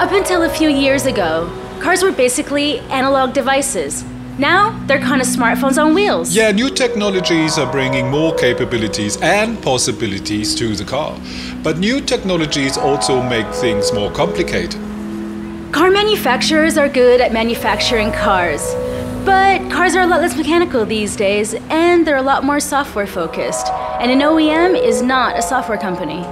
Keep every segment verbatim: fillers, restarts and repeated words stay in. Up until a few years ago, cars were basically analog devices. Now, they're kind of smartphones on wheels. Yeah, new technologies are bringing more capabilities and possibilities to the car. But new technologies also make things more complicated. Car manufacturers are good at manufacturing cars. But cars are a lot less mechanical these days, and they're a lot more software focused. And an O E M is not a software company.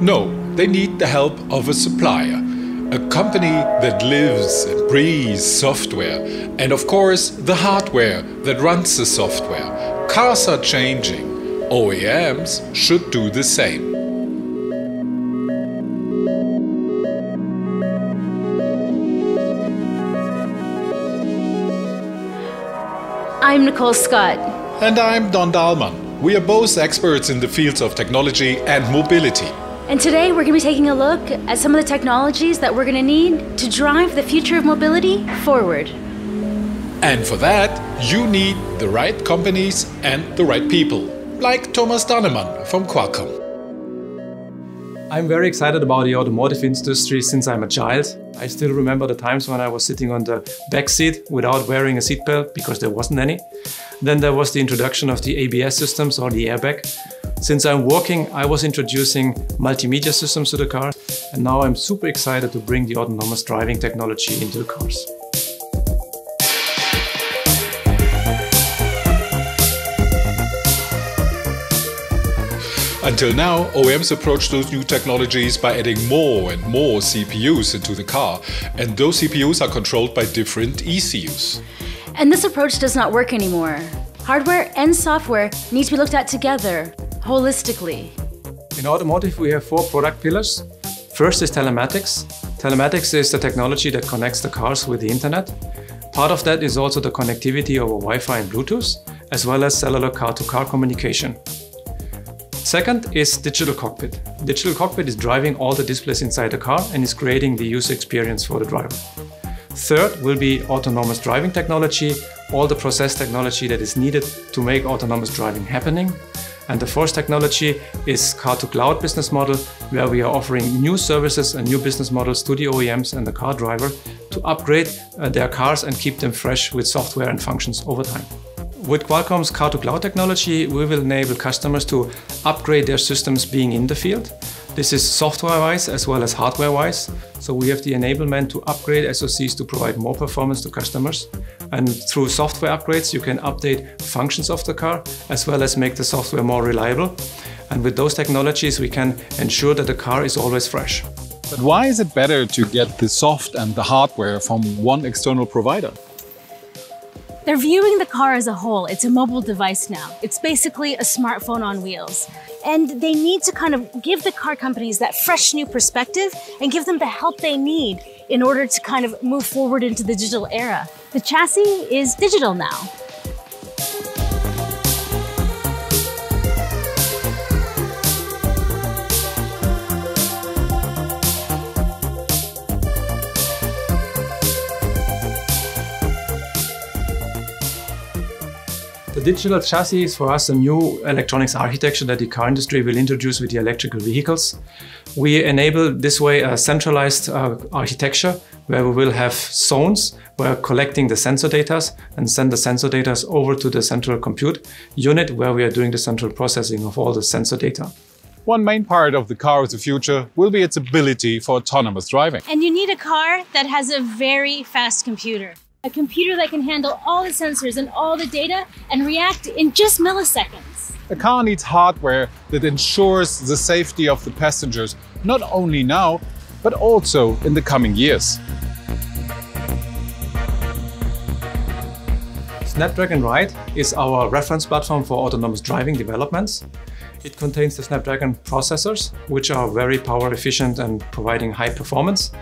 No, they need the help of a supplier. A company that lives and breathes software, and of course the hardware that runs the software. Cars are changing. O E Ms should do the same. I'm Nicole Scott. And I'm Don Dahlmann. We are both experts in the fields of technology and mobility. And today we're going to be taking a look at some of the technologies that we're going to need to drive the future of mobility forward. And for that, you need the right companies and the right people, like Thomas Dannemann from Qualcomm. I'm very excited about the automotive industry since I'm a child. I still remember the times when I was sitting on the back seat without wearing a seatbelt because there wasn't any. Then there was the introduction of the A B S systems or the airbag. Since I'm working, I was introducing multimedia systems to the car, and now I'm super excited to bring the autonomous driving technology into the cars. Until now, O E Ms approached those new technologies by adding more and more C P Us into the car, and those C P Us are controlled by different E C Us. And this approach does not work anymore. Hardware and software need to be looked at together, holistically. In automotive, we have four product pillars. First is telematics. Telematics is the technology that connects the cars with the internet. Part of that is also the connectivity over Wi-Fi and Bluetooth, as well as cellular car-to-car communication. Second is digital cockpit. Digital cockpit is driving all the displays inside the car and is creating the user experience for the driver. Third will be autonomous driving technology, all the process technology that is needed to make autonomous driving happening. And the fourth technology is car-to-cloud business model, where we are offering new services and new business models to the O E Ms and the car driver to upgrade uh, their cars and keep them fresh with software and functions over time. With Qualcomm's car-to-cloud technology, we will enable customers to upgrade their systems being in the field. This is software-wise as well as hardware-wise. So we have the enablement to upgrade S O Cs to provide more performance to customers. And through software upgrades, you can update functions of the car as well as make the software more reliable. And with those technologies, we can ensure that the car is always fresh. But why is it better to get the soft and the hardware from one external provider? They're viewing the car as a whole. It's a mobile device now. It's basically a smartphone on wheels. And they need to kind of give the car companies that fresh new perspective and give them the help they need in order to kind of move forward into the digital era. The chassis is digital now. The digital chassis is for us a new electronics architecture that the car industry will introduce with the electrical vehicles. We enable this way a centralized uh, architecture where we will have zones where we're collecting the sensor data and send the sensor data over to the central compute unit where we are doing the central processing of all the sensor data. One main part of the car of the future will be its ability for autonomous driving. And you need a car that has a very fast computer. A computer that can handle all the sensors and all the data and react in just milliseconds. A car needs hardware that ensures the safety of the passengers, not only now, but also in the coming years. Snapdragon Ride is our reference platform for autonomous driving developments. It contains the Snapdragon processors, which are very power efficient and providing high performance.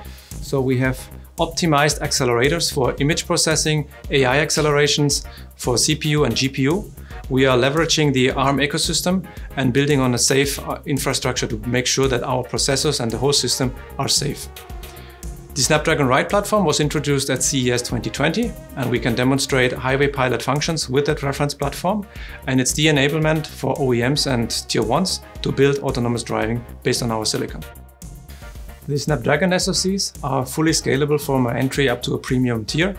So we have optimized accelerators for image processing, A I accelerations for C P U and G P U. We are leveraging the ARM ecosystem and building on a safe infrastructure to make sure that our processors and the whole system are safe. The Snapdragon Ride platform was introduced at C E S twenty twenty, and we can demonstrate highway pilot functions with that reference platform. And it's the enablement for O E Ms and tier ones to build autonomous driving based on our silicon. The Snapdragon S O Cs are fully scalable from an entry up to a premium tier.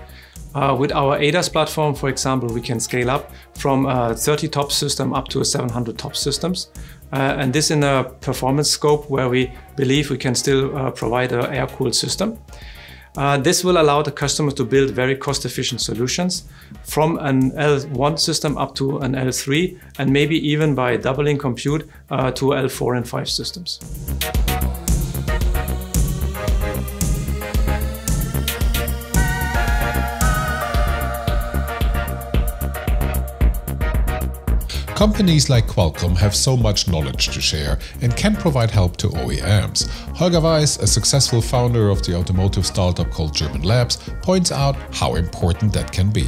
Uh, with our A D A S platform, for example, we can scale up from a thirty TOPS system up to a seven hundred TOPS systems. Uh, and this in a performance scope where we believe we can still uh, provide an air-cooled system. Uh, this will allow the customer to build very cost-efficient solutions from an L one system up to an L three, and maybe even by doubling compute uh, to L four and five systems. Companies like Qualcomm have so much knowledge to share and can provide help to O E Ms. Holger Weiss, a successful founder of the automotive startup called German Labs, points out how important that can be.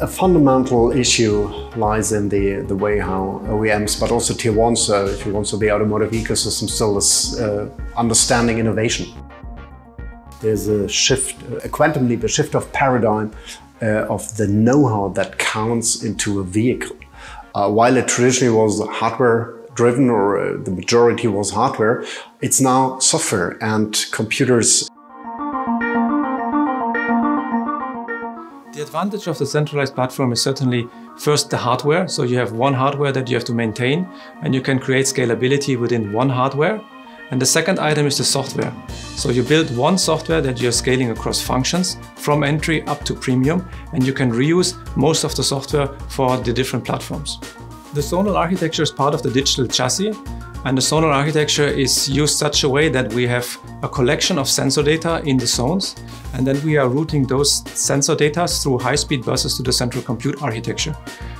A fundamental issue lies in the, the way how O E Ms, but also Tier one, so if you want, so the automotive ecosystem still is uh, understanding innovation. There's a shift, a quantum leap, a shift of paradigm uh, of the know-how that counts into a vehicle. Uh, while it traditionally was hardware driven, or uh, the majority was hardware, it's now software and computers. The advantage of the centralized platform is certainly first the hardware. So you have one hardware that you have to maintain, and you can create scalability within one hardware. And the second item is the software. So you build one software that you're scaling across functions from entry up to premium, and you can reuse most of the software for the different platforms. The zonal architecture is part of the digital chassis, and the zonal architecture is used such a way that we have a collection of sensor data in the zones, and then we are routing those sensor data through high-speed buses to the central compute architecture.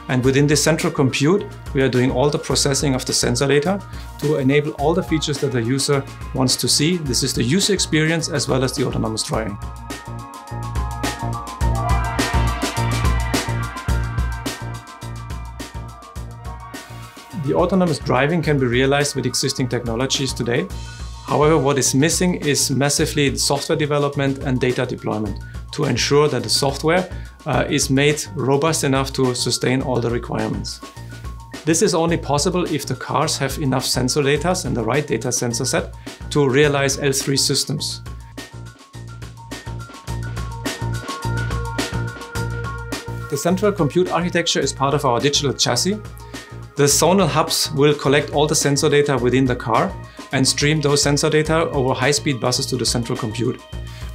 And within this central compute, we are doing all the processing of the sensor data to enable all the features that the user wants to see. This is the user experience as well as the autonomous driving. The autonomous driving can be realized with existing technologies today. However, what is missing is massively software development and data deployment to ensure that the software uh, is made robust enough to sustain all the requirements. This is only possible if the cars have enough sensor data and the right data sensor set to realize L three systems. The central compute architecture is part of our digital chassis. The zonal hubs will collect all the sensor data within the car and stream those sensor data over high-speed buses to the central compute.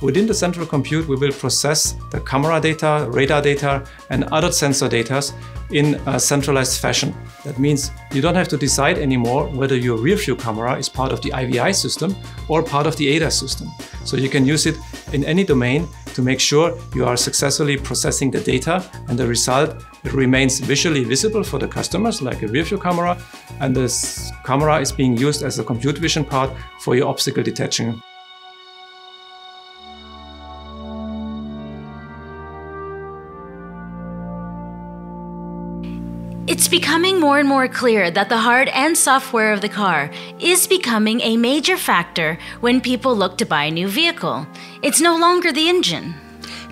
Within the central compute, we will process the camera data, radar data, and other sensor data in a centralized fashion. That means you don't have to decide anymore whether your rear-view camera is part of the I V I system or part of the A D A S system. So you can use it in any domain to make sure you are successfully processing the data, and the result remains visually visible for the customers, like a rear-view camera, and this camera is being used as a computer vision part for your obstacle detection. It's becoming more and more clear that the hard and software of the car is becoming a major factor when people look to buy a new vehicle. It's no longer the engine.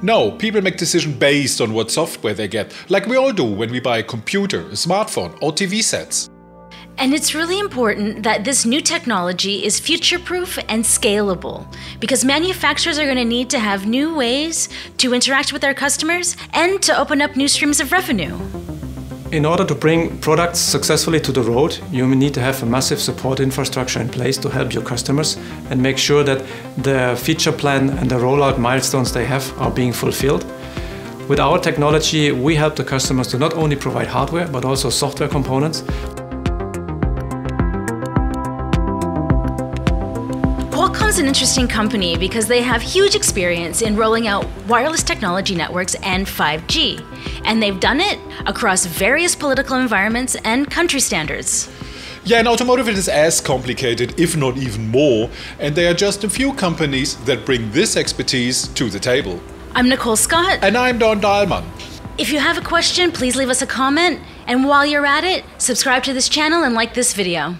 No, people make decisions based on what software they get, like we all do when we buy a computer, a smartphone, or T V sets. And it's really important that this new technology is future-proof and scalable, because manufacturers are going to need to have new ways to interact with their customers and to open up new streams of revenue. In order to bring products successfully to the road, you need to have a massive support infrastructure in place to help your customers and make sure that the feature plan and the rollout milestones they have are being fulfilled. With our technology, we help the customers to not only provide hardware, but also software components. Qualcomm's an interesting company because they have huge experience in rolling out wireless technology networks and five G. And they've done it across various political environments and country standards. Yeah, in automotive it is as complicated, if not even more. And there are just a few companies that bring this expertise to the table. I'm Nicole Scott. And I'm Don Dahlmann. If you have a question, please leave us a comment. And while you're at it, subscribe to this channel and like this video.